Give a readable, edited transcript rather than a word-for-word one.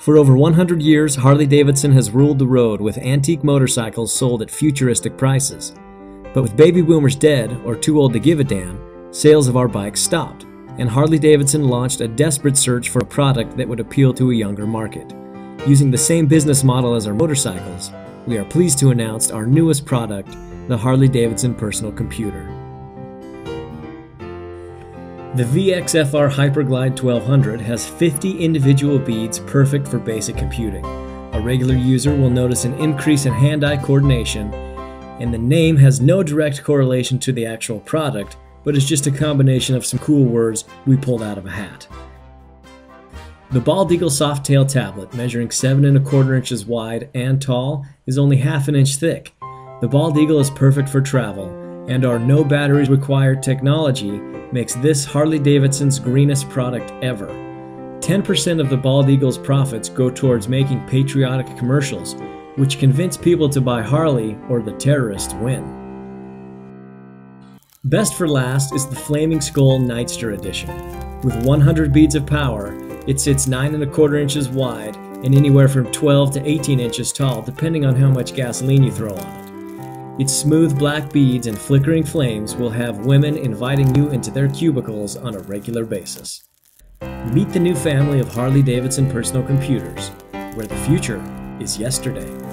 For over 100 years, Harley-Davidson has ruled the road with antique motorcycles sold at futuristic prices. But with baby boomers dead or too old to give a damn, sales of our bikes stopped, and Harley-Davidson launched a desperate search for a product that would appeal to a younger market. Using the same business model as our motorcycles, we are pleased to announce our newest product, the Harley-Davidson Personal Computer. The VXFR Hyperglide 1200 has 50 individual beads perfect for basic computing. A regular user will notice an increase in hand-eye coordination, and the name has no direct correlation to the actual product, but it's just a combination of some cool words we pulled out of a hat. The Bald Eagle Soft Tail Tablet, measuring 7¼ inches wide and tall, is only ½ an inch thick. The Bald Eagle is perfect for travel, and our no batteries required technology makes this Harley-Davidson's greenest product ever. 10% of the Bald Eagle's profits go towards making patriotic commercials, which convince people to buy Harley or the terrorists win. Best for last is the Flaming Skull Nightster Edition. With 100 beads of power, it sits 9¼ inches wide and anywhere from 12 to 18 inches tall, depending on how much gasoline you throw on it. Its smooth black beads and flickering flames will have women inviting you into their cubicles on a regular basis. Meet the new family of Harley-Davidson personal computers, where the future is yesterday.